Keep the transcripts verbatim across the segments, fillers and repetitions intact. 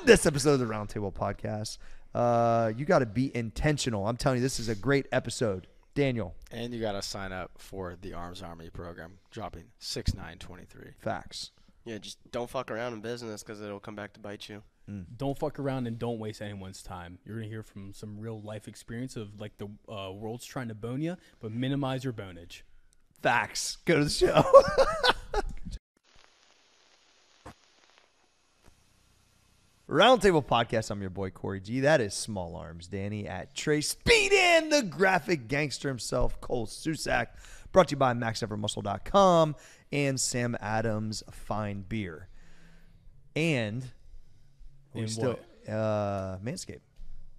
On this episode of the Roundtable Podcast, uh, you got to be intentional. I'm telling you, this is a great episode. Daniel. And you got to sign up for the Arms Army program, dropping six nine twenty-three. Facts. Yeah, just don't fuck around in business because it'll come back to bite you. Mm. Don't fuck around and don't waste anyone's time. You're going to hear from some real life experience of like the uh, world's trying to bone you, but minimize your bonage. Facts. Go to the show. Roundtable Podcast. I'm your boy, Cory G. That is Small Arms Danny at Trey Speed and the graphic gangster himself, Cole Susak. Brought to you by Max Ever Muscle dot com and Sam Adams Fine Beer. And we and still uh, Manscaped,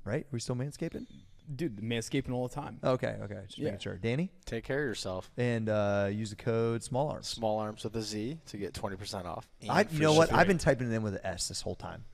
right? Are we still Manscaping? Dude, Manscaping all the time. Okay, okay. Just yeah. making sure. Danny? Take care of yourself. And uh, use the code SMALLARMS. SMALLARMS with a Z to get twenty percent off. I, you know what? Straight. I've been typing it in with an S this whole time.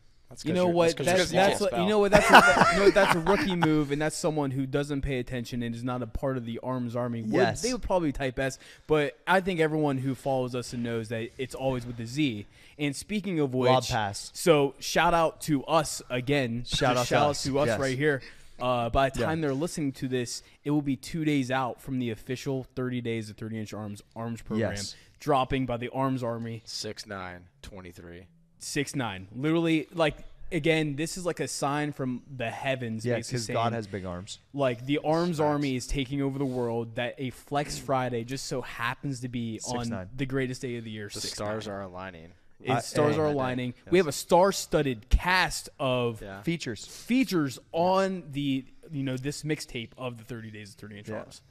You know what? That's that's like, you know what? That's a, you know what? That's a rookie move, and that's someone who doesn't pay attention and is not a part of the Arms Army. Yes, would, they would probably type S, but I think everyone who follows us and knows that it's always with the Z. And speaking of which, Rob pass. So shout out to us again. Shout out, shout out to us, us yes. right here. Uh, by the time yeah. they're listening to this, it will be two days out from the official thirty days of thirty inch Arms Arms program yes. dropping by the Arms Army. six nine twenty-three. six nine, literally, like, again, this is like a sign from the heavens. Yeah, because God has big arms. Like, the Arms Army is taking over the world, that a Flex Friday just so happens to be on the greatest day of the year. The stars are aligning. It's stars are aligning. We have a star-studded cast of yeah. features features on the, you know, this mixtape of the thirty days of thirty inch yeah. Arms.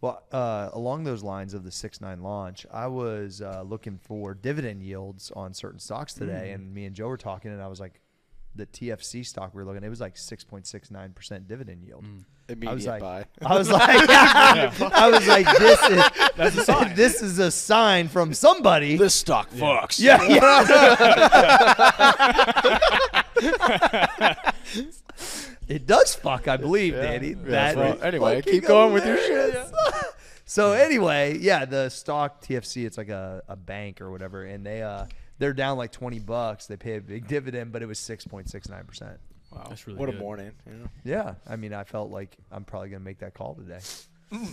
Well, uh, along those lines of the six nine launch, I was uh, looking for dividend yields on certain stocks today, mm. and me and Joe were talking, and I was like, the T F C stock we were looking at, it was like six point six nine percent dividend yield. Mm. Immediate I was like, buy. I was like, yeah. I was like, this is That's a sign. This is a sign from somebody. This stock fucks. Yeah. yeah. It does fuck, I believe, yeah. Danny. Yeah, that well, anyway, keep going with your shit. Yeah. So anyway, yeah, the stock T F C, it's like a, a bank or whatever, and they uh they're down like twenty bucks. They pay a big dividend, but it was six point six nine percent. Wow, that's really what good. A morning. Yeah. yeah, I mean, I felt like I'm probably gonna make that call today.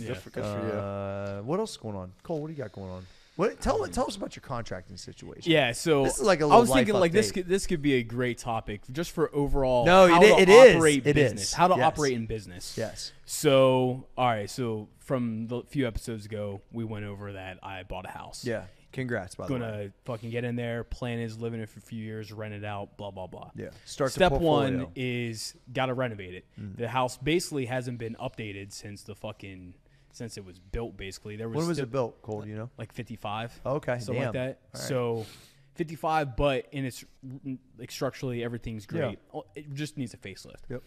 yeah. Good for you. Uh, what else is going on, Cole? What do you got going on? What, tell tell us about your contracting situation. Yeah, so this is like a I was thinking like update. this could this could be a great topic just for overall. No, how it, to it operate is. Business, it is. How to yes. operate in business. Yes. So all right, so from the few episodes ago, we went over that I bought a house. Yeah. Congrats, by the way. Gonna fucking get in there. Plan is live in it for a few years, rent it out, blah blah blah. Yeah. Start. Step one is gotta renovate it. Mm. The house basically hasn't been updated since the fucking. Since it was built, basically. There was When was it built, Cole, you know? Like fifty-five. Oh, okay, something damn. Like that. Right. So fifty-five, but in its, like, structurally, everything's great. Yeah. It just needs a facelift. Yep.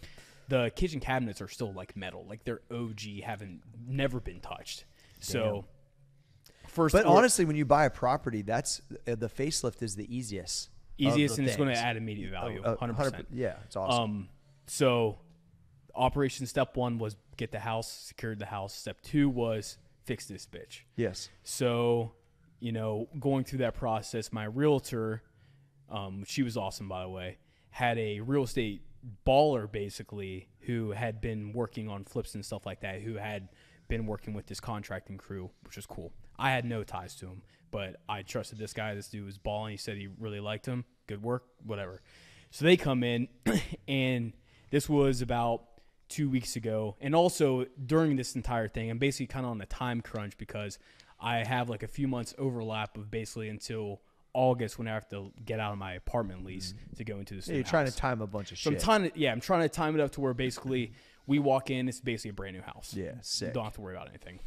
The kitchen cabinets are still, like, metal. Like, they're O G, haven't never been touched. Damn. So first. But honestly, when you buy a property, that's uh, the facelift is the easiest. Easiest, and things. It's going to add immediate value, uh, uh, one hundred percent. one hundred percent. Yeah, it's awesome. Um, so operation step one was get the house, secured the house. Step two was fix this bitch. Yes. So, you know, going through that process, my realtor, um, she was awesome, by the way, had a real estate baller, basically, who had been working on flips and stuff like that, who had been working with this contracting crew, which was cool. I had no ties to him, but I trusted this guy. This dude was balling. He said he really liked him. Good work, whatever. So they come in, and this was about two weeks ago. And also during this entire thing, I'm basically kind of on a time crunch because I have like a few months overlap of basically until August when I have to get out of my apartment lease mm-hmm. to go into this. Yeah, you're house. Trying to time a bunch of so shit. I'm trying to, yeah, I'm trying to time it up to where basically we walk in, it's basically a brand new house. Yeah, sick. You don't have to worry about anything.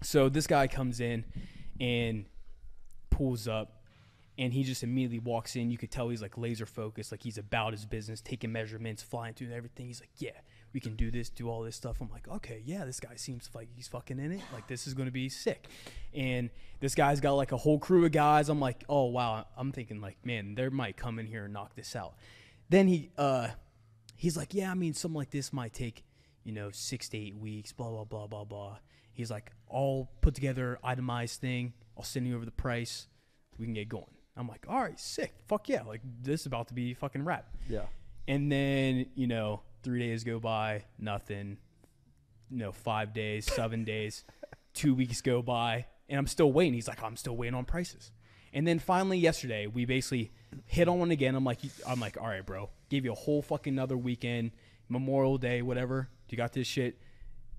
So this guy comes in and pulls up. And he just immediately walks in. You could tell he's like laser focused, like he's about his business, taking measurements, flying through everything. He's like, yeah, we can do this, do all this stuff. I'm like, okay, yeah, this guy seems like he's fucking in it. Like, this is going to be sick. And this guy's got like a whole crew of guys. I'm like, oh, wow. I'm thinking like, man, they might come in here and knock this out. Then he uh, he's like, yeah, I mean, something like this might take, you know, six to eight weeks, blah, blah, blah, blah, blah. He's like, all put together, itemized thing. I'll send you over the price. We can get going. I'm like, all right, sick. Fuck yeah. Like, this is about to be fucking rap. Yeah. And then, you know, three days go by, nothing. You know, five days, seven days, two weeks go by, and I'm still waiting. He's like, I'm still waiting on prices. And then finally yesterday, we basically hit on one again. I'm like, I'm like, all right, bro. Gave you a whole fucking other weekend, Memorial Day, whatever. You got this shit?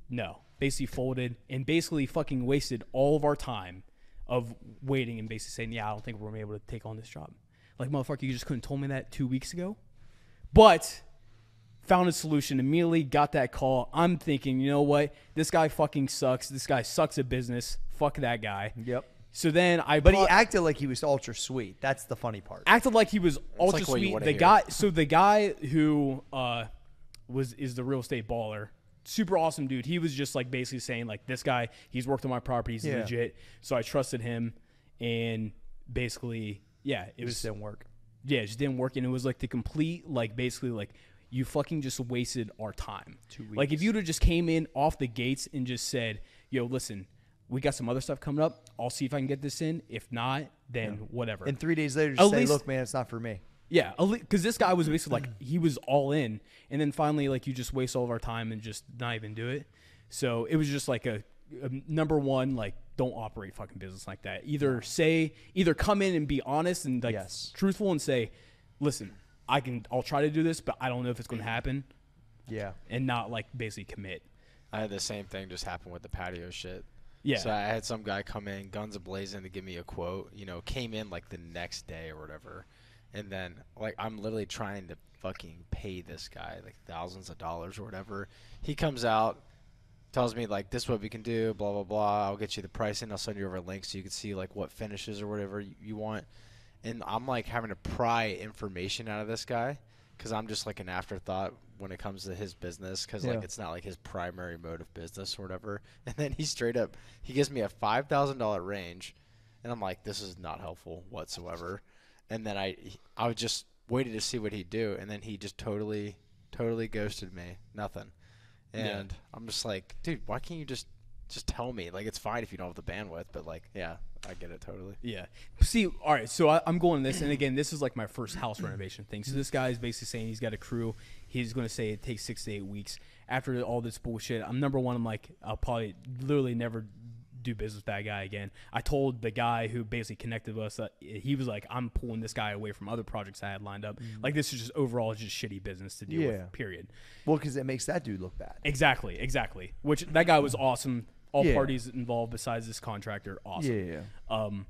No. Basically folded and basically fucking wasted all of our time of waiting and basically saying, yeah, I don't think we're going to be able to take on this job. Like, motherfucker, you just couldn't told me that two weeks ago. But found a solution immediately, got that call. I'm thinking, you know what? This guy fucking sucks. This guy sucks at business. Fuck that guy. Yep. So then I But brought, he acted like he was ultra sweet. That's the funny part. Acted like he was ultra like sweet. The hear. guy so the guy who uh was is the real estate baller, super awesome dude. He was just like basically saying, like, this guy, he's worked on my property, he's yeah. legit. So I trusted him, and basically, yeah, it, it was just didn't work. Yeah, it just didn't work. And it was like the complete, like, basically, like, you fucking just wasted our time. Two weeks. Like, if you'd have just came in off the gates and just said, yo, listen, we got some other stuff coming up. I'll see if I can get this in. If not, then yeah. whatever. And three days later, just say, look, man, it's not for me. Yeah, because this guy was basically like, he was all in. And then finally, like, you just waste all of our time and just not even do it. So it was just like a, a number one, like, don't operate fucking business like that. Either say, either come in and be honest and, like, yes. truthful and say, listen, I can, I'll try to do this, but I don't know if it's going to happen. Yeah. And not, like, basically commit. I had the same thing just happen with the patio shit. Yeah. So I had some guy come in, guns a-blazing, to give me a quote, you know, came in like the next day or whatever. And then, like, I'm literally trying to fucking pay this guy like thousands of dollars or whatever. He comes out, tells me, like, this is what we can do, blah, blah, blah. I'll get you the pricing. I'll send you over a link so you can see, like, what finishes or whatever you want. And I'm, like, having to pry information out of this guy because I'm just, like, an afterthought when it comes to his business, because yeah. like, it's not like his primary mode of business or whatever. And then he straight up, he gives me a five thousand dollar range, and I'm like, this is not helpful whatsoever. And then I, I was just waiting to see what he'd do, and then he just totally, totally ghosted me. Nothing. And yeah. I'm just like, dude, why can't you just, just tell me? Like, it's fine if you don't have the bandwidth, but, like, yeah, I get it totally. Yeah. See, all right, so I, I'm going this, and again, this is like my first house renovation thing. So this guy is basically saying he's got a crew. He's going to say it takes six to eight weeks. After all this bullshit, I'm number one. I'm like, I'll probably literally never do business with that guy again. I told the guy who basically connected us that he was like, I'm pulling this guy away from other projects I had lined up. Mm-hmm. Like, this is just overall just shitty business to deal yeah. with, period. Well, because it makes that dude look bad. Exactly, exactly. Which, that guy was awesome. All yeah. parties involved besides this contractor, awesome. Yeah, yeah. Um,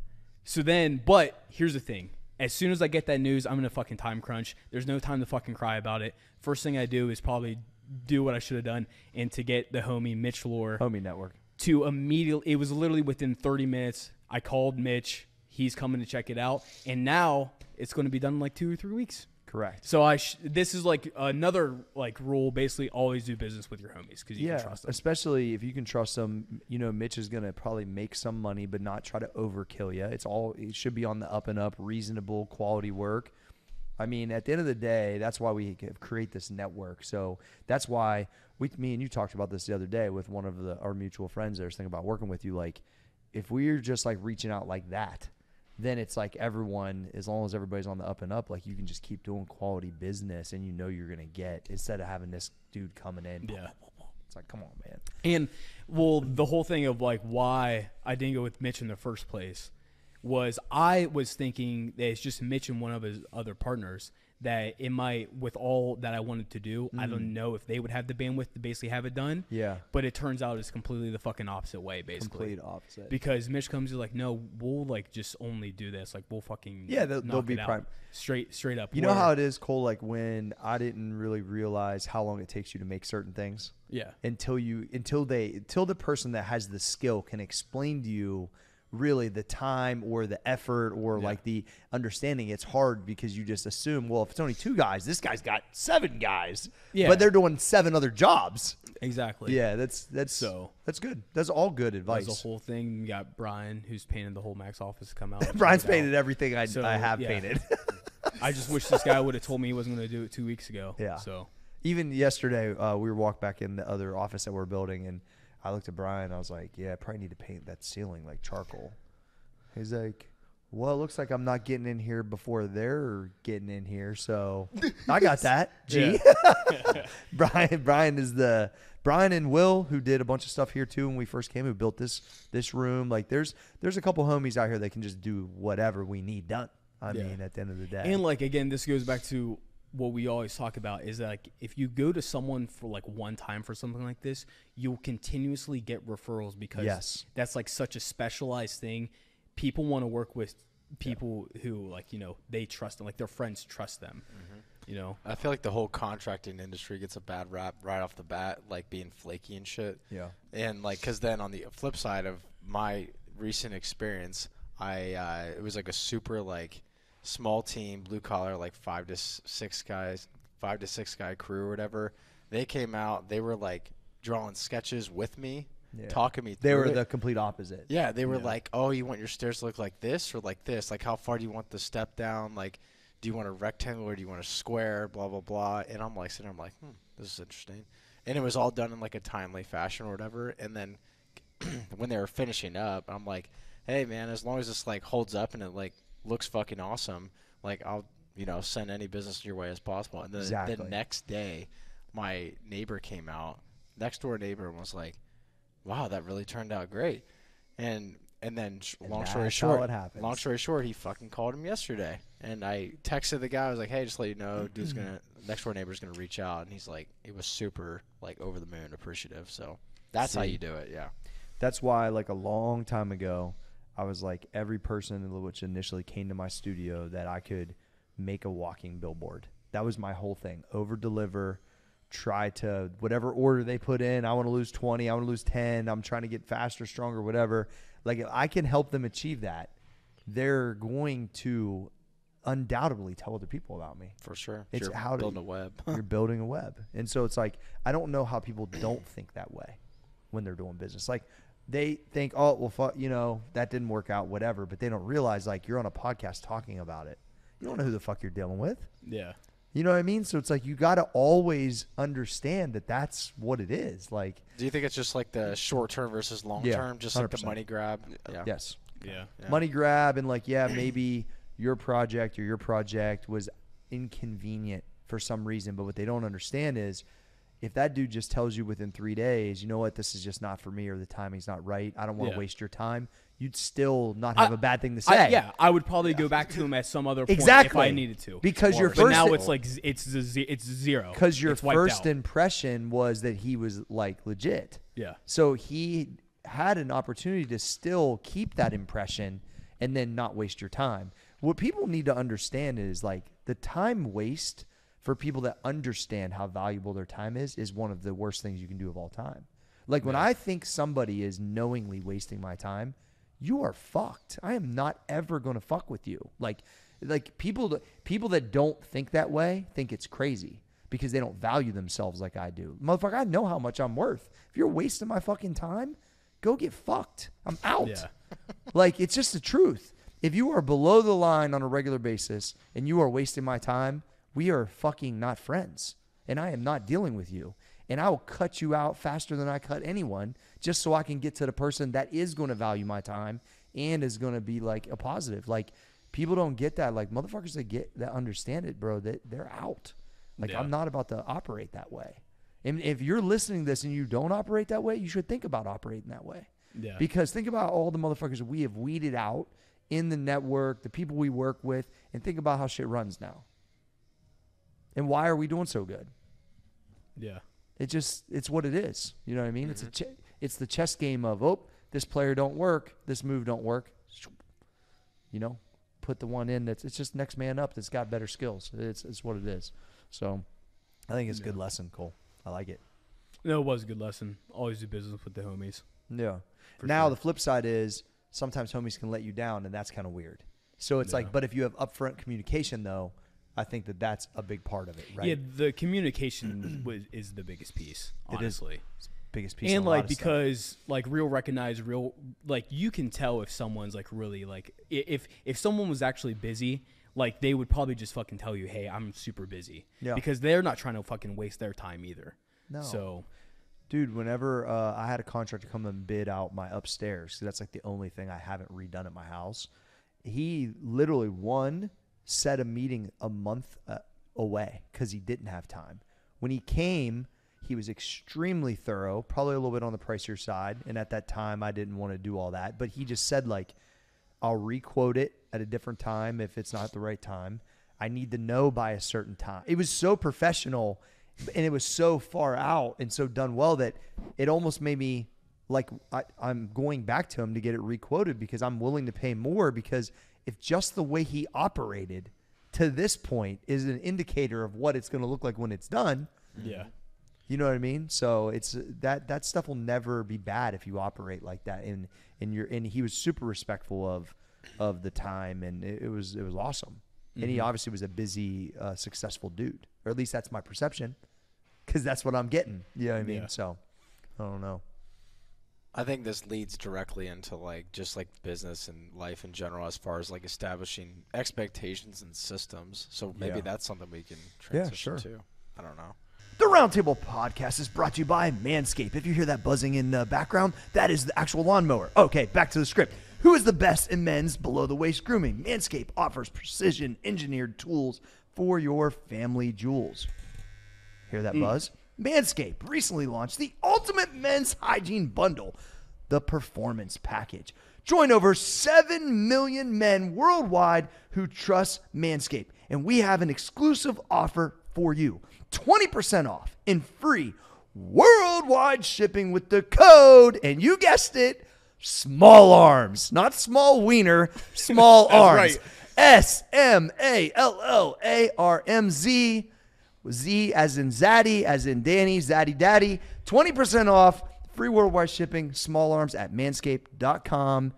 so then, but here's the thing. As soon as I get that news, I'm in a fucking time crunch. There's no time to fucking cry about it. First thing I do is probably do what I should have done, and to get the homie Mitch Lohr. Homie network. To immediately, it was literally within thirty minutes. I called Mitch. He's coming to check it out. And now it's going to be done in like two or three weeks. Correct. So I sh this is like another like rule. Basically, always do business with your homies because you yeah, can trust them. Especially if you can trust them. You know, Mitch is going to probably make some money, but not try to overkill you. It's all it should be on the up and up, reasonable, quality work. I mean, at the end of the day, that's why we create this network. So that's why we, me and you talked about this the other day with one of the, our mutual friends. There's thinking about working with you. Like, if we're just like reaching out like that, then it's like everyone, as long as everybody's on the up and up, like you can just keep doing quality business and you know you're going to get, instead of having this dude coming in. Yeah. It's like, come on, man. And, well, the whole thing of like why I didn't go with Mitch in the first place was I was thinking that it's just Mitch and one of his other partners that it might, with all that I wanted to do, mm. I don't know if they would have the bandwidth to basically have it done. Yeah. But it turns out it's completely the fucking opposite way, basically. Complete opposite. Because Mitch comes to like, no, we'll like just only do this. Like we'll fucking yeah, they'll, knock they'll be it out straight, straight up. You Where, know how it is, Cole. Like when I didn't really realize how long it takes you to make certain things. Yeah. Until you, until they, until the person that has the skill can explain to you really the time or the effort or yeah. like the understanding. It's hard because you just assume, well, if it's only two guys, this guy's got seven guys, yeah, but they're doing seven other jobs. Exactly. Yeah. That's, that's so that's good. That's all good advice. That's the whole thing. You got Brian who's painted the whole Max office to come out. Brian's painted out. everything I, so, I have yeah. painted. I just wish this guy would have told me he wasn't going to do it two weeks ago. Yeah. So even yesterday uh, we were walked back in the other office that we're building, and I looked at Brian. I was like, yeah, I probably need to paint that ceiling like charcoal. He's like, well, it looks like I'm not getting in here before they're getting in here, so I got that. Gee. Yeah. Brian Brian is the Brian and Will, who did a bunch of stuff here too when we first came, who built this this room. Like there's there's a couple homies out here that can just do whatever we need done. I yeah. mean, at the end of the day. And like again, this goes back to what we always talk about is like if you go to someone for like one time for something like this, you'll continuously get referrals because yes. that's like such a specialized thing. People want to work with people yeah. who like, you know, they trust them, like their friends trust them. Mm-hmm. You know, I feel like the whole contracting industry gets a bad rap right off the bat, like being flaky and shit. Yeah. And like, cause then on the flip side of my recent experience, I, uh, it was like a super like small team, blue collar, like five to six guys, five to six guy crew or whatever. They came out, they were like drawing sketches with me. Yeah. Talking me through. They were it. The complete opposite. Yeah, they were yeah. like, oh, you want your stairs to look like this or like this? Like, how far do you want the step down? Like, do you want a rectangle or do you want a square? Blah, blah, blah. And I'm like sitting there, I'm like, hmm, this is interesting. And it was all done in like a timely fashion or whatever. And then when they were finishing up, I'm like, hey, man, as long as this like holds up and it like looks fucking awesome, like I'll, you know, send any business your way as possible. And then exactly. the next day, my neighbor came out, next door neighbor was like, wow, that really turned out great. And and then and long story short, long story short, he fucking called him yesterday. And I texted the guy. I was like, hey, just let you know, dude's going to, next door neighbor's going to reach out. And he's like, it was super, like, over the moon appreciative. So that's See, how you do it, yeah. That's why, like, a long time ago, I was like, every person which initially came to my studio that I could make a walking billboard. That was my whole thing, over-deliver. Try to whatever order they put in. I want to lose twenty. I want to lose ten. I'm trying to get faster, stronger, whatever. Like if I can help them achieve that, they're going to undoubtedly tell other people about me. For sure. It's you're how building to, a web. You're building a web. And so it's like, I don't know how people don't think that way when they're doing business. Like they think, oh, well, fuck, you know, that didn't work out, whatever. But they don't realize like you're on a podcast talking about it. You don't know who the fuck you're dealing with. Yeah. You know what I mean? So it's like you got to always understand that that's what it is. Like, do you think it's just like the short term versus long yeah, term, just one hundred percent. Like the money grab? Yeah. Yes. Yeah. yeah. Money grab and like, yeah, maybe your project or your project was inconvenient for some reason. But what they don't understand is if that dude just tells you within three days, you know what, this is just not for me or the timing's not right. I don't want to yeah. waste your time. You'd still not have I, a bad thing to say. I, yeah, I would probably yeah. go back to him at some other point exactly. if I needed to. Because your first, but now it's like it's it's zero. Because your first out. impression was that he was like legit. Yeah. So he had an opportunity to still keep that impression and then not waste your time. What people need to understand is like the time waste for people that understand how valuable their time is is one of the worst things you can do of all time. Like yeah. when I think somebody is knowingly wasting my time, you are fucked. I am not ever going to fuck with you. Like, like people, people that don't think that way think it's crazy because they don't value themselves like I do. Motherfucker, I know how much I'm worth. If you're wasting my fucking time, go get fucked. I'm out. Yeah. Like, it's just the truth. If you are below the line on a regular basis and you are wasting my time, we are fucking not friends. And I am not dealing with you. And I will cut you out faster than I cut anyone just so I can get to the person that is going to value my time and is going to be like a positive. Like people don't get that. Like motherfuckers that get that understand it, bro, that they're out. Like yeah. I'm not about to operate that way. And if you're listening to this and you don't operate that way, you should think about operating that way. Yeah. Because think about all the motherfuckers we have weeded out in the network, the people we work with, and think about how shit runs now. And why are we doing so good? Yeah. It just, it's what it is. You know what I mean? Mm-hmm. It's a, ch- it's the chess game of, oh, this player don't work. This move don't work. You know, put the one in that's, it's just next man up that's got better skills. It's, it's what it is. So I think it's yeah. a good lesson, Cole. I like it. No, it was a good lesson. Always do business with the homies. Yeah. For now sure. The flip side is sometimes homies can let you down and that's kind of weird. So it's yeah. like, but if you have upfront communication though, I think that that's a big part of it, right? Yeah, the communication was, is the biggest piece, honestly. It is the biggest piece. And like because stuff. Like real recognize real, like you can tell if someone's like really like if if someone was actually busy, like they would probably just fucking tell you, "Hey, I'm super busy." Yeah. Because they're not trying to fucking waste their time either. No. So, dude, whenever uh, I had a contractor come and bid out my upstairs, 'cause that's like the only thing I haven't redone at my house. he literally one set a meeting a month uh, away because he didn't have time. When he came, he was extremely thorough, probably a little bit on the pricier side. And at that time, I didn't want to do all that. But he just said, like, I'll requote it at a different time if it's not the right time. I need to know by a certain time. It was so professional and it was so far out and so done well that it almost made me like I, I'm going back to him to get it requoted because I'm willing to pay more, because if just the way he operated to this point is an indicator of what it's going to look like when it's done. Yeah. You know what I mean? So it's that that stuff will never be bad if you operate like that. And and you're and he was super respectful of of the time, and it, it was it was awesome. Mm-hmm. And he obviously was a busy, uh, successful dude, or at least that's my perception, because that's what I'm getting. You know what I mean? Yeah. So I don't know. I think this leads directly into like just like business and life in general, as far as like establishing expectations and systems. So maybe yeah. that's something we can transition yeah, sure. to. I don't know. The Roundtable Podcast is brought to you by Manscaped. If you hear that buzzing in the background, that is the actual lawnmower. Okay, back to the script. Who is the best in men's below-the-waist grooming? Manscaped offers precision-engineered tools for your family jewels. Hear that mm. buzz? Manscaped recently launched the Ultimate Men's Hygiene Bundle, the Performance Package. Join over seven million men worldwide who trust Manscaped, and we have an exclusive offer for you. twenty percent off and free worldwide shipping with the code, and you guessed it, Small Arms. Not small wiener, Small Arms. Right. S M A L L A R M Z. Z as in Zaddy, as in Danny, Zaddy Daddy. twenty percent off, free worldwide shipping, Small Arms at manscaped dot com.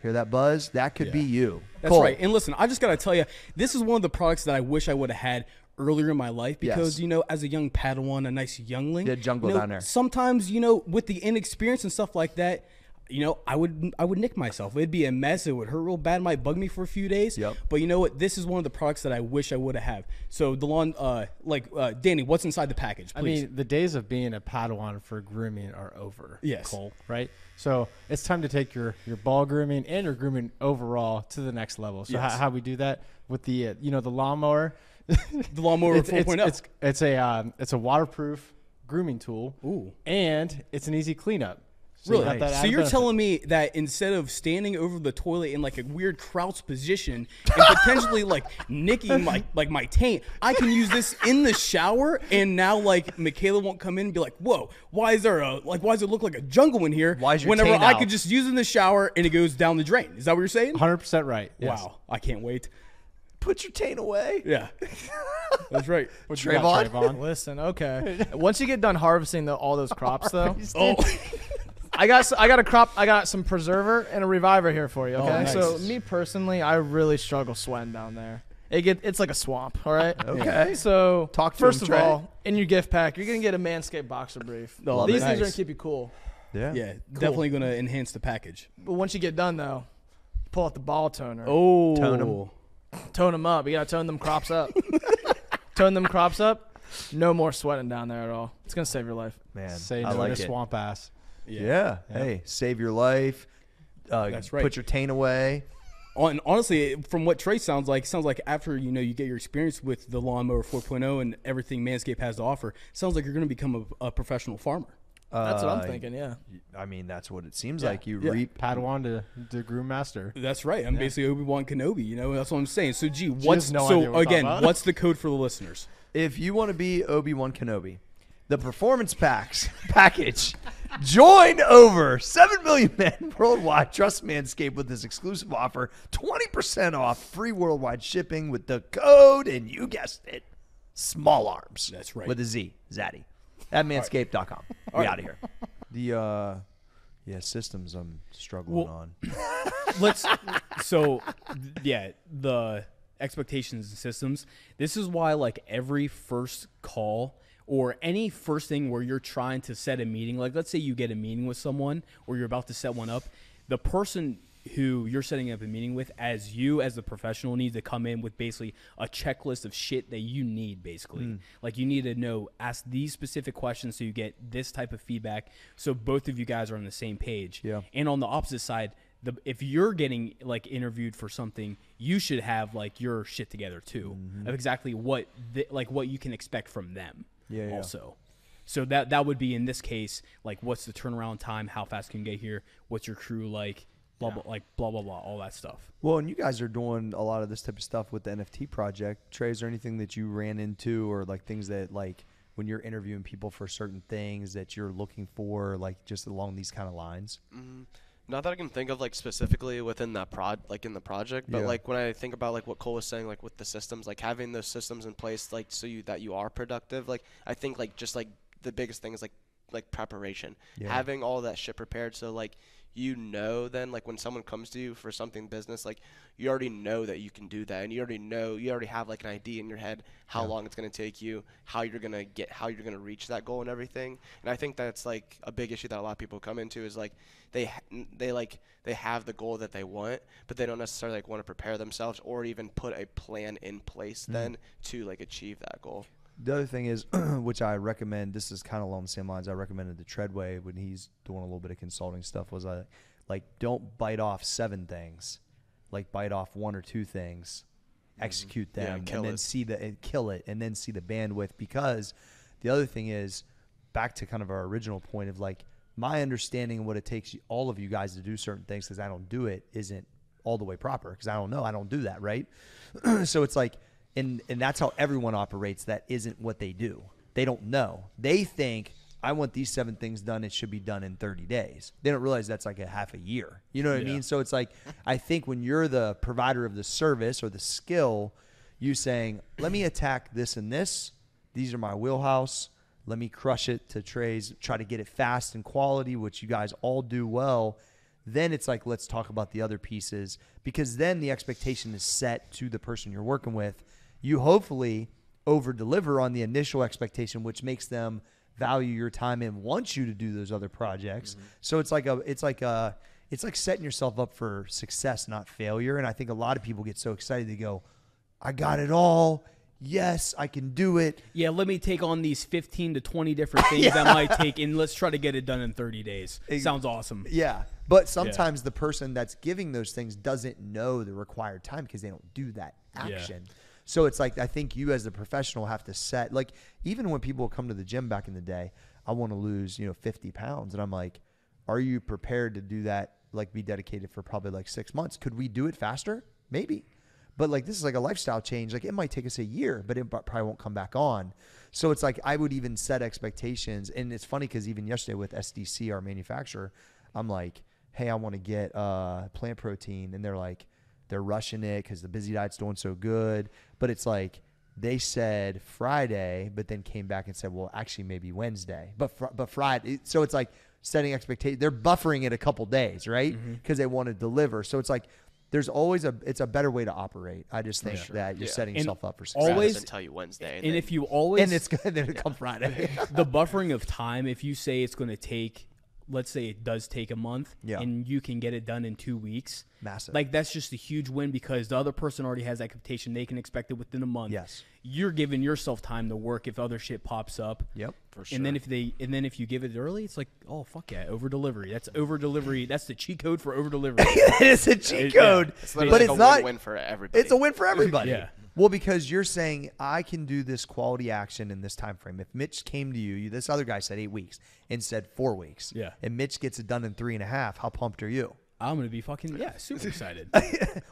Hear that buzz? That could yeah. be you. That's Cole. Right. And listen, I just got to tell you, this is one of the products that I wish I would have had earlier in my life, because yes. you know, as a young Padawan, a nice youngling, the jungle you know, down there. Sometimes, you know, with the inexperience and stuff like that, you know, I would I would nick myself. It'd be a mess. It would hurt real bad. It might bug me for a few days. Yep. But you know what? This is one of the products that I wish I would have had. So the lawn, uh, like uh, Danny, what's inside the package? Please. I mean, the days of being a Padawan for grooming are over. Yes, Cole. Right. So it's time to take your your ball grooming and your grooming overall to the next level. So yes. how, how we do that with the uh, you know the lawnmower. The lawnmower it's, four point oh. It's, it's, it's a um, it's a waterproof grooming tool. Ooh. And it's an easy cleanup. So really? You nice. So you're benefit. Telling me that instead of standing over the toilet in like a weird crouch position and potentially like nicking my like my taint, I can use this in the shower, and now like Michaela won't come in and be like, "Whoa, why is there a like why does it look like a jungle in here?" Why is your whenever taint I out? Could just use it in the shower and it goes down the drain. Is that what you're saying? one hundred percent right. Yes. Wow, I can't wait. Put your taint away. Yeah. That's right. What Trayvon? You got, Trayvon? Listen, okay. Once you get done harvesting the, all those crops, though. Oh. I got I got a crop. I got some preserver and a reviver here for you. Okay. Oh, nice. So me personally, I really struggle sweating down there. It get it's like a swamp. All right. Okay. Yeah. So talk to first him, of Trey. All, in your gift pack, you're gonna get a Manscaped boxer brief. Oh, these nice. Things are gonna keep you cool. Yeah. Yeah. Cool. Definitely gonna enhance the package. But once you get done though, pull out the ball toner. Oh. Tone them. Tone them up. You gotta tone them crops up. Tone them crops up. No more sweating down there at all. It's gonna save your life, man. Save no like to swamp ass. Yeah. yeah. Yep. Hey, save your life. Uh, That's right. Put your taint away. And honestly, from what Trey sounds like, sounds like after you know you get your experience with the lawnmower four point oh and everything Manscaped has to offer, sounds like you're going to become a, a professional farmer. That's what I'm thinking, yeah. I mean, that's what it seems yeah. like. You yeah. reap Padawan to, to groom master. That's right. I'm yeah. basically Obi-Wan Kenobi, you know? That's what I'm saying. So, gee, what's, no so what again, what's the code for the listeners? If you want to be Obi-Wan Kenobi, the Performance Packs package. Join over seven million men worldwide. Trust Manscaped with this exclusive offer. twenty percent off, free worldwide shipping with the code, and you guessed it, Small Arms. That's right. With a Z, Zaddy. At manscaped dot com. All right. We right. out of here. The uh, yeah systems I'm struggling well, on. Let's so yeah the expectations and systems. This is why like every first call or any first thing where you're trying to set a meeting, like let's say you get a meeting with someone or you're about to set one up, the person who you're setting up a meeting with as you as the professional needs to come in with basically a checklist of shit that you need basically. Mm. Like you need to know, ask these specific questions so you get this type of feedback so both of you guys are on the same page. Yeah. And on the opposite side, the if you're getting like interviewed for something, you should have like your shit together too, mm-hmm. of exactly what the, like what you can expect from them. Yeah. Also, yeah. so that that would be in this case like what's the turnaround time, how fast can you get here, what's your crew like, blah yeah. blah like blah blah blah, all that stuff. Well, and you guys are doing a lot of this type of stuff with the N F T project. Trey, is there anything that you ran into or like things that like when you're interviewing people for certain things that you're looking for, like just along these kind of lines? Mm-hmm. Not that I can think of like specifically within that prod, like in the project, but yeah. like when I think about like what Cole was saying, like with the systems, like having those systems in place, like so you that you are productive. Like I think like just like the biggest thing is like like preparation, yeah. having all that shit prepared. So like you know then like when someone comes to you for something business, like you already know that you can do that, and you already know you already have like an idea in your head how yeah. long it's going to take you, how you're going to get how you're going to reach that goal and everything. And I think that's like a big issue that a lot of people come into is like they they like they have the goal that they want, but they don't necessarily like want to prepare themselves or even put a plan in place mm-hmm. then to like achieve that goal. The other thing is, which I recommend, this is kind of along the same lines, I recommended to Treadway when he's doing a little bit of consulting stuff, was I, like, don't bite off seven things. Like, bite off one or two things, mm-hmm. execute them, yeah, and, and then it. see the and kill it, and then see the bandwidth. Because the other thing is, back to kind of our original point of, like, my understanding of what it takes you, all of you guys to do certain things, because I don't do it, isn't all the way proper, because I don't know. I don't do that, right? So it's like, And, and that's how everyone operates. That isn't what they do. They don't know. They think, I want these seven things done. It should be done in thirty days. They don't realize that's like a half a year. You know what yeah. I mean? So it's like, I think when you're the provider of the service or the skill, you saying, let me attack this and this. These are my wheelhouse. Let me crush it to Trey's, try to get it fast and quality, which you guys all do well. Then it's like, let's talk about the other pieces, because then the expectation is set to the person you're working with. You hopefully over-deliver on the initial expectation, which makes them value your time and want you to do those other projects. Mm-hmm. So it's like a, it's like a, it's like setting yourself up for success, not failure. And I think a lot of people get so excited to go, I got it all. Yes, I can do it. Yeah, let me take on these fifteen to twenty different things yeah. that might take, and let's try to get it done in thirty days. It, Sounds awesome. Yeah, but sometimes yeah. the person that's giving those things doesn't know the required time because they don't do that action. Yeah. So it's like, I think you as the professional have to set, like, even when people come to the gym back in the day, I want to lose, you know, fifty pounds. And I'm like, are you prepared to do that? Like, be dedicated for probably like six months. Could we do it faster? Maybe. But like, this is like a lifestyle change. Like, it might take us a year, but it probably won't come back on. So it's like, I would even set expectations. And it's funny because even yesterday with S D C, our manufacturer, I'm like, hey, I want to get uh, plant protein. And they're like, they're rushing it because the Busy Diet's doing so good. But it's like they said Friday, but then came back and said, well, actually maybe Wednesday. But fr but Friday. So it's like setting expectations. They're buffering it a couple days, right? Because mm-hmm. they want to deliver. So it's like there's always a, it's a better way to operate. I just think yeah. that you're yeah. setting and yourself up for success. Always tell you Wednesday. And, and if you always. And it's going to come Friday. The buffering of time, if you say it's going to take, let's say it does take a month yeah. and you can get it done in two weeks. Massive. Like, that's just a huge win because the other person already has that expectation. They can expect it within a month. Yes. You're giving yourself time to work if other shit pops up. Yep. For sure. And then if they, and then if you give it early, it's like, oh, fuck yeah. Over delivery. That's over delivery. That's the cheat code for over delivery. It's a cheat code, yeah. it's but like it's a not a win for everybody. It's a win for everybody. yeah. Well, because you're saying I can do this quality action in this time frame. If Mitch came to you, this other guy said eight weeks and said four weeks. Yeah. And Mitch gets it done in three and a half. How pumped are you? I'm going to be fucking, yeah, super excited.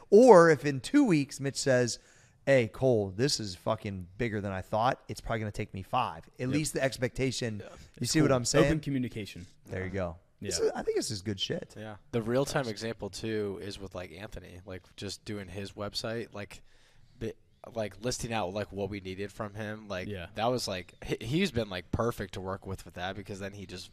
Or if in two weeks, Mitch says, hey, Cole, this is fucking bigger than I thought. It's probably going to take me five. At yep. least the expectation. Yep. You it's see cool. what I'm saying? Open communication. There you go. Yeah. This is, I think this is good shit. Yeah. The real time example, too, is with like Anthony, like just doing his website, like the, like listing out like what we needed from him. Like yeah. that was like, he, he's been like perfect to work with with that because then he just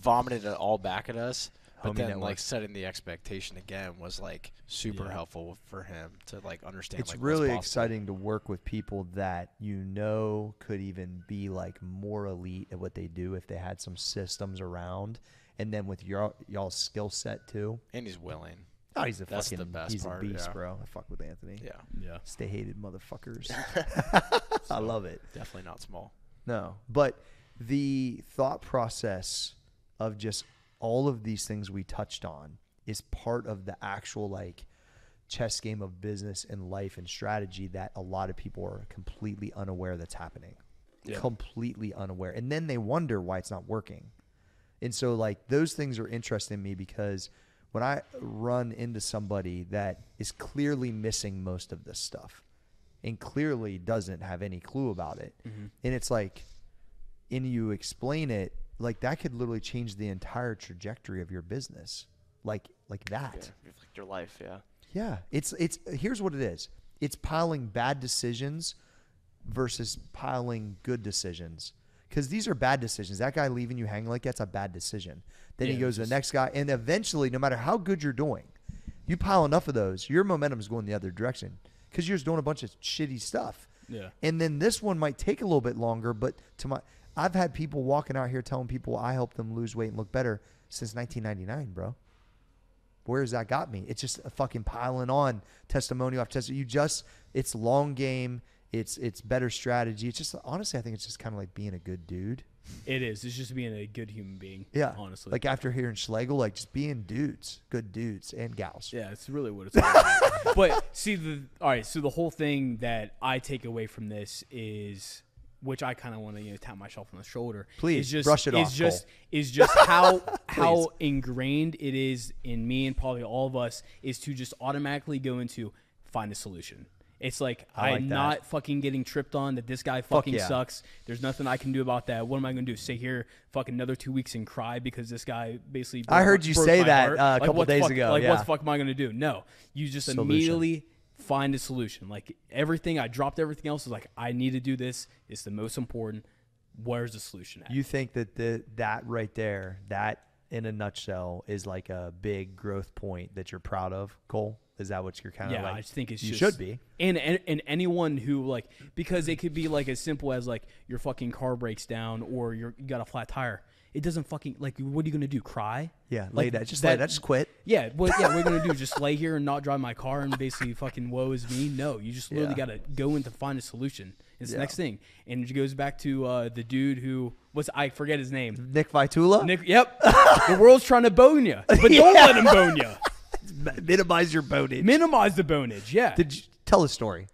vomited it all back at us. But Homie then, network. like, setting the expectation again was, like, super yeah. helpful for him to, like, understand. It's like, really exciting to work with people that you know could even be, like, more elite at what they do if they had some systems around. And then with y'all's your, skill set, too. And he's willing. Oh, he's a That's fucking the best he's part, a beast, yeah. bro. I fuck with Anthony. Yeah. yeah. Stay hated, motherfuckers. So, I love it. Definitely not small. No. But the thought process of just all of these things we touched on is part of the actual like chess game of business and life and strategy that a lot of people are completely unaware that's happening. Yeah. Completely unaware. And then they wonder why it's not working. And so like those things are interesting to me, because when I run into somebody that is clearly missing most of this stuff and clearly doesn't have any clue about it, mm-hmm. and it's like, and you explain it, like that could literally change the entire trajectory of your business. Like, like that. Yeah. Like your life. Yeah. Yeah. It's, it's, here's what it is. It's piling bad decisions versus piling good decisions. Because these are bad decisions. That guy leaving you hanging, like that's a bad decision. Then yeah, he goes to the next guy. And eventually, no matter how good you're doing, you pile enough of those, your momentum is going the other direction because you're just doing a bunch of shitty stuff. Yeah. And then this one might take a little bit longer. But to my, I've had people walking out here telling people I helped them lose weight and look better since nineteen ninety-nine, bro. Where has that got me? It's just a fucking piling on testimonial after testimonial. You just, it's long game. It's it's better strategy. It's just, honestly, I think it's just kind of like being a good dude. It is. It's just being a good human being. Yeah. Honestly. Like after hearing Schlegel, like just being dudes, good dudes and gals. Yeah, it's really what it's about. But see, the all right, so the whole thing that I take away from this is, which I kind of want to, you know, tap myself on the shoulder. Please, is just, brush it off, is just, is just how how ingrained it is in me and probably all of us is to just automatically go into find a solution. It's like, like I'm that. not fucking getting tripped on that this guy fucking Fuck yeah. sucks. There's nothing I can do about that. What am I going to do? Sit here fucking another two weeks and cry because this guy basically broke, I heard you say that uh, a like, couple days fuck, ago. Like, yeah. What the fuck am I going to do? No. You just solution. immediately find a solution. Like, everything, I dropped everything else. Is like, I need to do this. It's the most important. Where's the solution at? You think that the, that right there, that in a nutshell, is like a big growth point that you're proud of, Cole? Is that what you're kind of yeah, like? Yeah, I think it's you just... You should be. And, and and anyone who, like... Because it could be, like, as simple as, like, your fucking car breaks down or you're, you got a flat tire. It doesn't fucking... Like, what are you going to do? Cry? Yeah, like, lay that. Just that, lay that. Just quit. Yeah, well, yeah, what are you going to do? Just lay here and not drive my car and basically fucking woe is me? No, you just literally yeah. got to go in to find a solution. It's yeah. the next thing. And it goes back to uh, the dude who... What's, I forget his name. Nick Vitullo? Nick, yep. The world's trying to bone you. But yeah. don't let him bone you. Minimize your bonage. Minimize the bonage, yeah. Did you tell a story?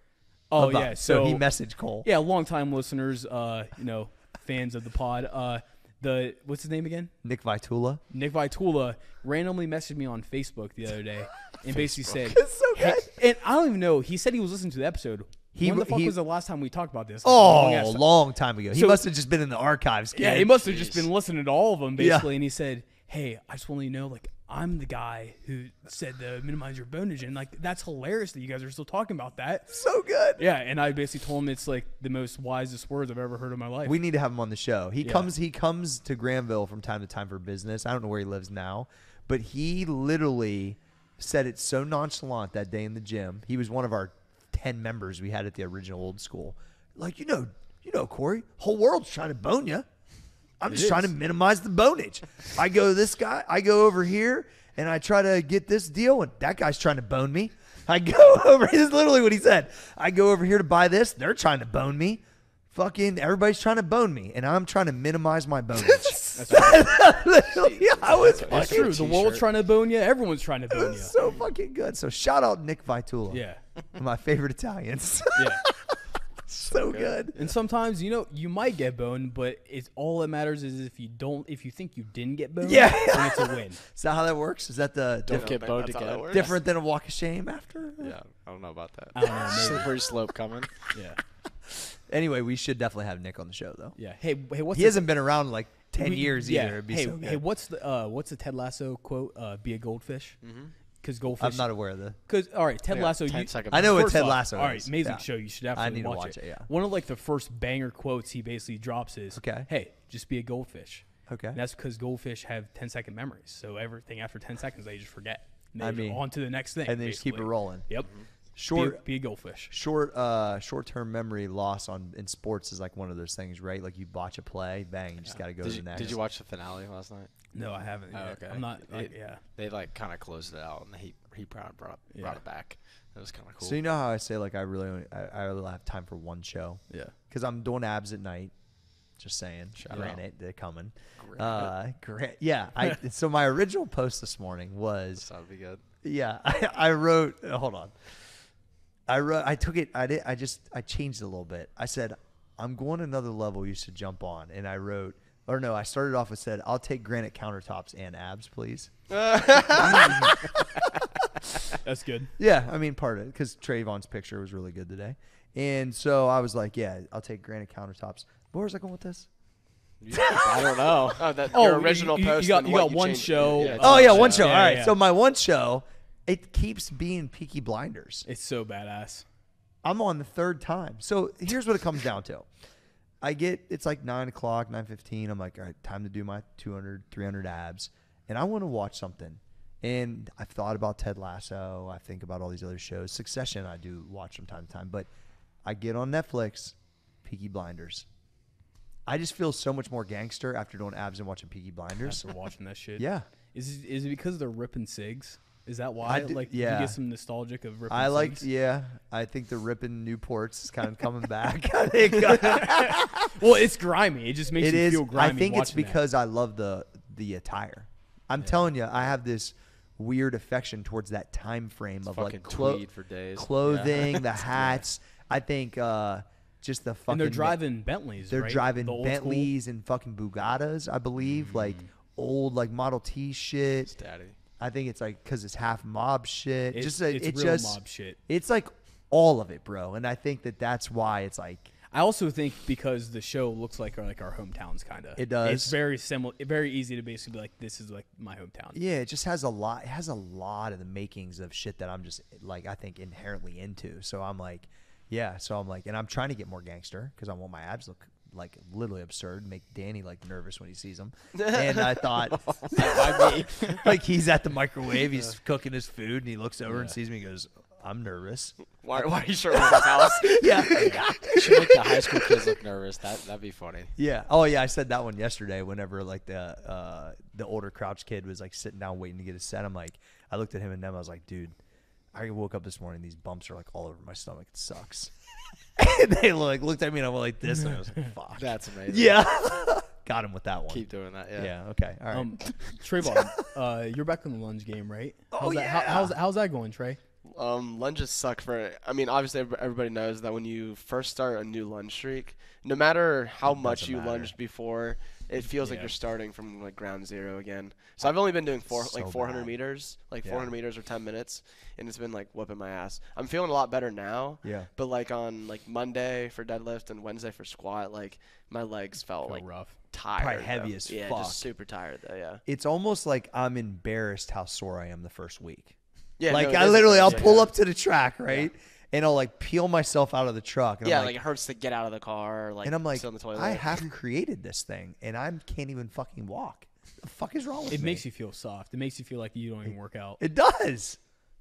Oh, about, yeah. So, so he messaged Cole. Yeah, long-time listeners, uh, you know, fans of the pod. Uh, the What's his name again? Nick Vitullo. Nick Vitullo randomly messaged me on Facebook the other day and basically said... It's so good. He, and I don't even know. He said he was listening to the episode. He, when the fuck he, was the last time we talked about this? Like, oh, a long, long time ago. He so, must have just been in the archives. Kid. Yeah, he must have Jeez. just been listening to all of them, basically. Yeah. And he said, hey, I just want to know, like... I'm the guy who said the minimize your bonage, and like that's hilarious that you guys are still talking about that. So good. Yeah, and I basically told him it's like the most wisest words I've ever heard in my life. We need to have him on the show. He yeah. comes he comes to Granville from time to time for business. I don't know where he lives now, but he literally said it so nonchalant that day in the gym. He was one of our ten members we had at the original old school. Like, you know, you know, Corey, whole world's trying to bone you. I'm it just is. trying to minimize the bonage. I go to this guy, I go over here, and I try to get this deal, and that guy's trying to bone me. I go over, this is literally what he said. I go over here to buy this, they're trying to bone me. Fucking everybody's trying to bone me, and I'm trying to minimize my bonage. That's literally, yeah, I was That's fucking true. The world's trying to bone you, everyone's trying to bone you. So fucking good. So shout out Nick Vitullo. Yeah. My favorite Italians. Yeah. So okay. good. And sometimes, you know, you might get boned, but it's all that matters is if you don't, if you think you didn't get boned, yeah, then it's a win. Is that how that works? Is that the don't get boned again? Different than a walk of shame after? Yeah, I don't know about that. I don't know, slippery slope coming. Yeah. Anyway, we should definitely have Nick on the show, though. Yeah. Hey, hey, what's he hasn't been around in like ten we, years yeah. either. It'd be hey, so hey, what's the uh, what's the Ted Lasso quote? Uh, be a goldfish. Mm-hmm. Because goldfish. I'm not aware of that. Because all right, Ted Lasso. You, I know what Ted Lasso. Off, is. All right, amazing yeah. show. You should definitely I need watch, to watch it. it. Yeah. One of like the first banger quotes he basically drops is, "Okay, hey, just be a goldfish." Okay. And that's because goldfish have ten second memories, so everything after ten seconds they just forget. And they I mean, on to the next thing, and they basically. just keep it rolling. Yep. Mm-hmm. Short. Be, be a goldfish. Short. Uh, short-term memory loss on in sports is like one of those things, right? Like you botch a play, bang, you just yeah. got to go did to the next. Did you watch the finale last night? No, I haven't. Oh, okay. I'm not. Like, it, yeah. They like kind of closed it out, and he he brought brought, yeah. brought it back. It was kind of cool. So you know how I say like I really only, I I really have time for one show. Yeah. Because I'm doing abs at night. Just saying. Shout Granite, out. They're coming. Granite. Uh, gra- yeah. I, so my original post this morning was. That'd be good. Yeah. I, I wrote. Hold on. I wrote. I took it. I did. I just. I changed it a little bit. I said, I'm going another level. You should jump on. And I wrote. Or no, I started off with said, I'll take granite countertops and abs, please. That's good. Yeah, I mean, part of it, because Trayvon's picture was really good today. And so I was like, yeah, I'll take granite countertops. Where was I going with this? I don't know. Oh, that, oh your original you, post. You got, you got you one show. Yeah, oh, yeah, one show. show. Yeah, all right, yeah. So my one show, it keeps being Peaky Blinders. It's so badass. I'm on the third time. So here's what it comes down to. I get, it's like nine o'clock, nine fifteen. I'm like, all right, time to do my two hundred, three hundred abs. And I want to watch something. And I've thought about Ted Lasso. I think about all these other shows. Succession I do watch from time to time. But I get on Netflix, Peaky Blinders. I just feel so much more gangster after doing abs and watching Peaky Blinders. After watching that shit. Yeah. Is, is it because they're ripping cigs? Is that why? Do, like, yeah. You get some nostalgic of ripping I like, cigs? Yeah. I think the ripping Newports is kind of coming back. I think. Well, it's grimy. It just makes it you is, feel grimy. I think it's because that. I love the the attire. I'm yeah. telling you, I have this weird affection towards that time frame it's of like clo- tweed for days. Clothing, yeah. The hats. I think uh, just the fucking. And they're driving Bentleys. They're right? driving the Bentleys school? And fucking Bugattas, I believe, mm. like old like Model T shit. It's daddy. I think it's like because it's half mob shit. It's, just a, it's it real just, mob shit. It's like all of it, bro. And I think that that's why it's like. I also think because the show looks like our, like our hometowns kind of. It does. It's very similar. Very easy to basically be like, this is like my hometown. Yeah, it just has a lot. It has a lot of the makings of shit that I'm just like I think inherently into. So I'm like, yeah. So I'm like, and I'm trying to get more gangster because I want my abs look. Like literally absurd, make Danny like nervous when he sees him. And I thought, like he's at the microwave, he's cooking his food, and he looks over yeah. and sees me, and goes, "I'm nervous." Why? Why are you sure about his house? Yeah, yeah. You should make the high school kids look nervous. That that'd be funny. Yeah. Oh yeah, I said that one yesterday. Whenever like the uh, the older Crouch kid was like sitting down waiting to get his set, I'm like, I looked at him and them, I was like, dude, I woke up this morning, these bumps are like all over my stomach. It sucks. And they like looked at me and I went like this, and I was like, "Fuck, that's amazing." Yeah, got him with that one. Keep doing that. Yeah. Yeah. Okay. All right. Um, Trayvon, uh, you're back in the lunge game, right? How's oh that, yeah. How, how's how's that going, Trey? Um, lunges suck for. I mean, obviously, everybody knows that when you first start a new lunge streak, no matter how it much you matter. Lunged before, it feels yeah. like you're starting from like ground zero again. So I've only been doing four so like four hundred bad. meters, like yeah. four hundred meters or ten minutes, and it's been like whooping my ass. I'm feeling a lot better now. Yeah. But like on like Monday for deadlift and Wednesday for squat, like my legs felt like rough, tired, probably heavy though. As yeah, fuck. Yeah, just super tired though. Yeah. It's almost like I'm embarrassed how sore I am the first week. Yeah. Like no, I literally, I'll yeah, pull yeah. up to the track, right? Yeah. And I'll like peel myself out of the truck. And yeah, I'm like, like it hurts to get out of the car. Like, and I'm like, the I have created this thing, and I can't even fucking walk. The fuck is wrong with it me? It makes you feel soft. It makes you feel like you don't even work out. It does.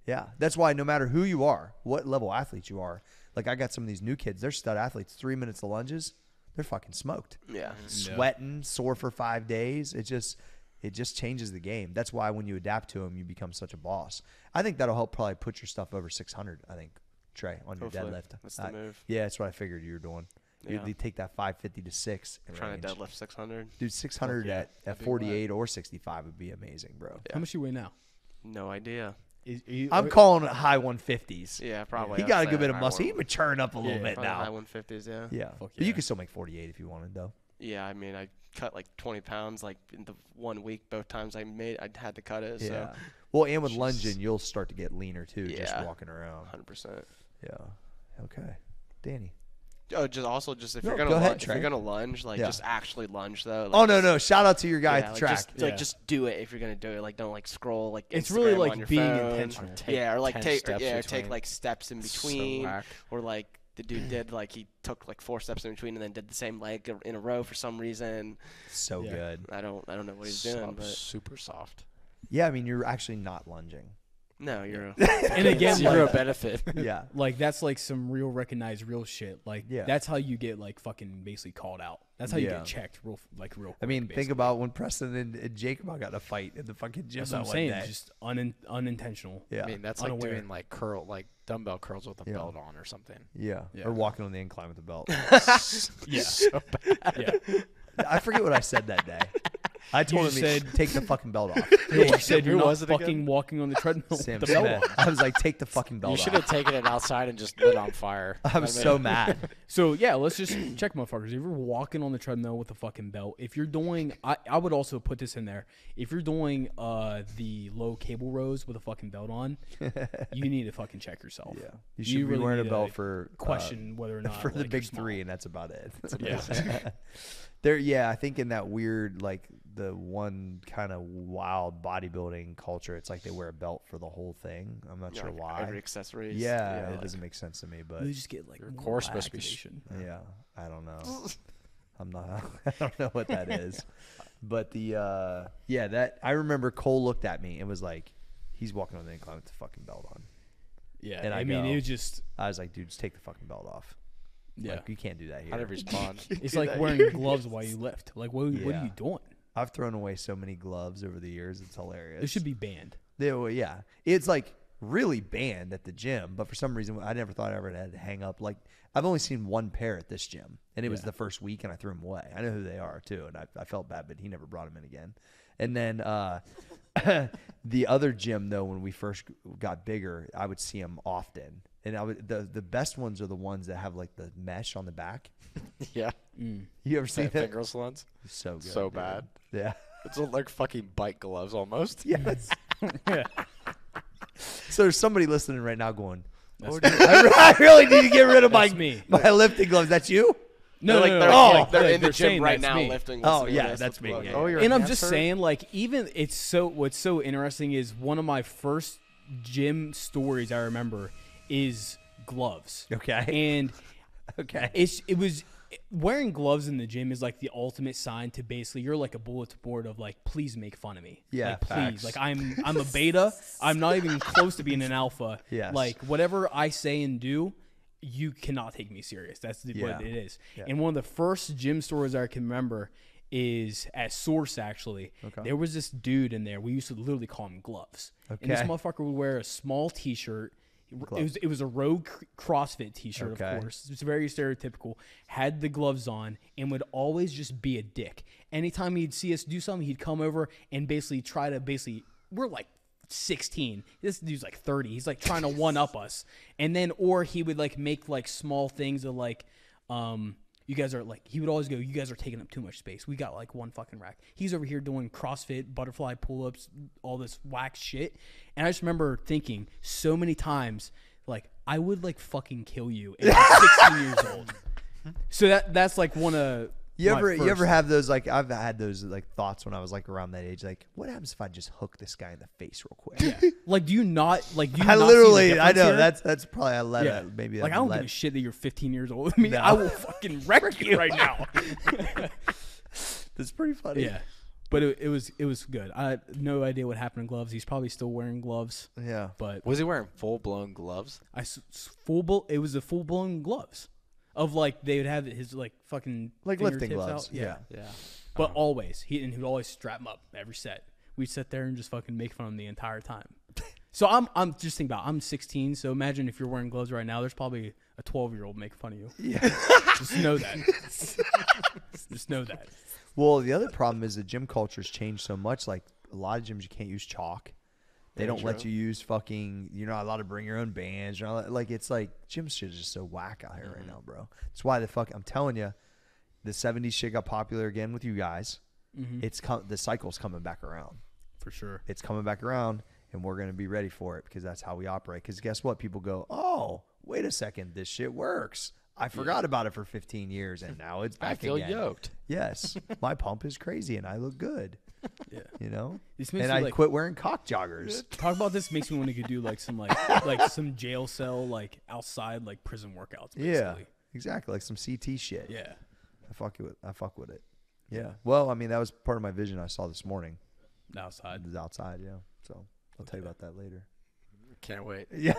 Yeah, that's why no matter who you are, what level athlete you are, like I got some of these new kids. They're stud athletes. Three minutes of lunges, they're fucking smoked. Yeah, sweating, no. sore for five days. It just. It just changes the game. That's why when you adapt to them, you become such a boss. I think that'll help probably put your stuff over six hundred, I think, Trey, on Hopefully. Your deadlift. That's the I, move. Yeah, that's what I figured you were doing. Yeah. You'd take that five fifty to six. I'm trying range. To deadlift six hundred. Dude, six hundred yeah. at, at forty-eight or sixty-five would be amazing, bro. Yeah. How much you weigh now? No idea. Is, you, I'm calling it high one fifties. Yeah, probably. He got a good bit of muscle. He's maturing up a yeah, little bit now. High one fifties, yeah. Yeah. Fuck yeah. You could still make forty-eight if you wanted, though. Yeah, I mean, I cut like twenty pounds like in the one week. Both times I made, I had to cut it. Yeah. So. Well, and with just, lunging, you'll start to get leaner too, yeah, just walking around. one hundred percent. Yeah. Okay, Danny. Oh, just also just if no, you're gonna go lunge, ahead, if you're gonna lunge, like yeah. just actually lunge though. Like, oh no no! Shout out to your guy yeah, at the like, track. Just, yeah. Like just do it if you're gonna do it. Like don't like scroll like. It's Instagram really like on your being phone, intentional. Or yeah, or like take or, yeah, or take like steps in between, so or like. The dude did, like, he took, like, four steps in between and then did the same leg in a row for some reason. So yeah. good. I don't I don't know what he's soft, doing. But super soft. Yeah, I mean, you're actually not lunging. No, you're yeah. a, and again, zero like, benefit. Yeah. Like, that's, like, some real recognized real shit. Like, yeah. that's how you get, like, fucking basically called out. That's how you yeah. get checked real, like, real quick, I mean, basically. Think about when Preston and, and Jacob got in a fight in the fucking gym. That's what I'm saying. Day. Just un, unintentional. Yeah. I mean, that's unaware. Like doing, like, curl, like, dumbbell curls with a yeah. belt on or something. Yeah. yeah. Or walking on the incline with a belt. Yeah. So bad. Yeah. I forget what I said that day. I told you him, said, take the fucking belt off. You like, said you're not fucking again? walking on the treadmill. Sam the belt off. I was like, take the fucking belt off. You should have taken it outside and just lit on fire. I'm so mad. So, yeah, let's just check, motherfuckers. If you're walking on the treadmill with a fucking belt, if you're doing, I, I would also put this in there. If you're doing uh, the low cable rows with a fucking belt on, you need to fucking check yourself. Yeah. You should you be really wearing a belt for. Question uh, whether or not. For like, the big three, and that's about it. That's yeah. There, yeah, I think in that weird, like, the one kind of wild bodybuilding culture, it's like they wear a belt for the whole thing. I'm not yeah, sure like why. Every accessories. Yeah, yeah it like, doesn't make sense to me. But you just get like core specification. Yeah. yeah, I don't know. I'm not. I don't know what that is. But the uh, yeah, that I remember Cole looked at me and was like, "He's walking on the incline with the fucking belt on." Yeah, and I, I mean, go, it was just. I was like, "Dude, just take the fucking belt off." Yeah, like, you can't do that here. I didn't respond. It's like wearing here. gloves while you lift. Like, what? Yeah. What are you doing? I've thrown away so many gloves over the years. It's hilarious. It should be banned. They, well, yeah, it's like really banned at the gym. But for some reason, I never thought I ever had to hang up. Like, I've only seen one pair at this gym, and it yeah. was the first week, and I threw them away. I know who they are too, and I, I felt bad, but he never brought them in again. And then uh, the other gym, though, when we first got bigger, I would see them often. And I would, the the best ones are the ones that have like the mesh on the back. Yeah. Mm. You ever seen that? Fingers ones? So good. So dude. bad. Yeah. It's like fucking bike gloves almost. Yes. yeah. So there's somebody listening right now going, oh, dude, I, I really need to get rid of my, me. my lifting gloves. That's you? No, they're like, no, they're, no, like, no, they're no, in they're the gym right now me. lifting. Oh, yeah, that's, that's me. Yeah, yeah. Oh, you're and I'm just saying, like, even it's so what's so interesting is one of my first gym stories I remember is gloves. Okay. And okay. It's it was wearing gloves in the gym is like the ultimate sign to basically you're like a bulletin board of like, please make fun of me. Yeah. Like, please. Like I'm I'm a beta. I'm not even close to being an alpha. Yeah. Like whatever I say and do, you cannot take me serious. That's the, yeah. what it is. Yeah. And one of the first gym stories I can remember is at Source, actually. Okay. There was this dude in there. We used to literally call him gloves. Okay. And this motherfucker would wear a small t-shirt. Gloves. It was it was a Rogue CrossFit t-shirt, okay. of course. It was very stereotypical. Had the gloves on and would always just be a dick. Anytime he'd see us do something, he'd come over and basically try to basically we're like sixteen. This dude's like thirty. He's like trying to one up us. And then or he would like make like small things of like um you guys are like, he would always go, you guys are taking up too much space. We got like one fucking rack. He's over here doing CrossFit, butterfly pull-ups, all this whack shit. And I just remember thinking so many times, like, I would like fucking kill you if I'm sixteen years old. So that that's like one of you my ever first. You ever have those, like, I've had those like thoughts when I was like around that age, like, what happens if I just hook this guy in the face real quick? Yeah. Like, do you not like? Do you I not literally, I know here? that's that's probably I let yeah. it, maybe like I don't let... give a shit that you're fifteen years old. I mean, no. I will fucking wreck you right now. That's pretty funny. Yeah, but it, it was it was good. I have no idea what happened in gloves. He's probably still wearing gloves. Yeah, but was he wearing full blown gloves? I full blown. It was a full blown gloves. Of like they would have his like fucking like lifting gloves, out. yeah, yeah. But um, always he and he would always strap him up every set. We'd sit there and just fucking make fun of him the entire time. So I'm I'm just thinking about I'm sixteen. So imagine if you're wearing gloves right now, there's probably a twelve year old making fun of you. Yeah, just know that. Just know that. Well, the other problem is the gym culture's changed so much. Like a lot of gyms, you can't use chalk. They don't let you use fucking, you're not allowed to bring your own bands. You're not, like, it's like, gym shit is just so whack out here mm-hmm. right now, bro. That's why the fuck, I'm telling you, the seventies shit got popular again with you guys. Mm-hmm. It's com the cycle's coming back around. For sure. It's coming back around, and we're going to be ready for it because that's how we operate. Because guess what? People go, oh, wait a second, this shit works. I forgot yeah. about it for fifteen years, and now it's back again. I feel again. yoked. Yes. My pump is crazy, and I look good. Yeah. You know? This makes and I like, quit wearing cock joggers. Talk about this makes me want to do, like, some, like, like some jail cell, like, outside, like, prison workouts, basically. Yeah, exactly. Like some C T shit. Yeah. I fuck with, I fuck with it. Yeah. Well, I mean, that was part of my vision I saw this morning. Outside. It was outside, yeah. So I'll okay. tell you about that later. Can't wait. Yeah.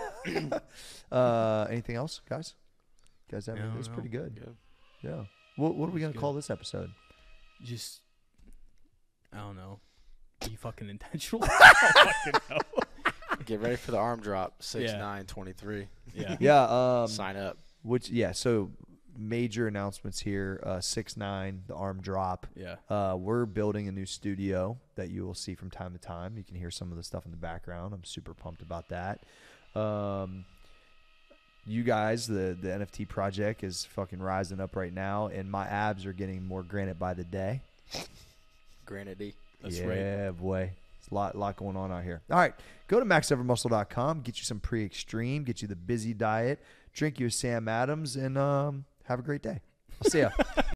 uh, anything else, guys? Guys, that was pretty good. Yeah. yeah. What, what are we going to call this episode? Just, I don't know. Are you fucking intentional? I don't fucking know. Get ready for the arm drop, six nine twenty-three. Yeah. Yeah. Um, Sign up. Which, yeah, so major announcements here. Uh, six nine, the arm drop. Yeah. Uh, we're building a new studio that you will see from time to time. You can hear some of the stuff in the background. I'm super pumped about that. Um, you guys, the the N F T project is fucking rising up right now, and my abs are getting more granite by the day. Granity. That's yeah, right. Yeah, boy. It's a lot, lot going on out here. All right. Go to Max Ever Muscle dot com. Get you some pre-extreme. Get you the busy diet. Drink you a Sam Adams, and um, have a great day. I'll see ya.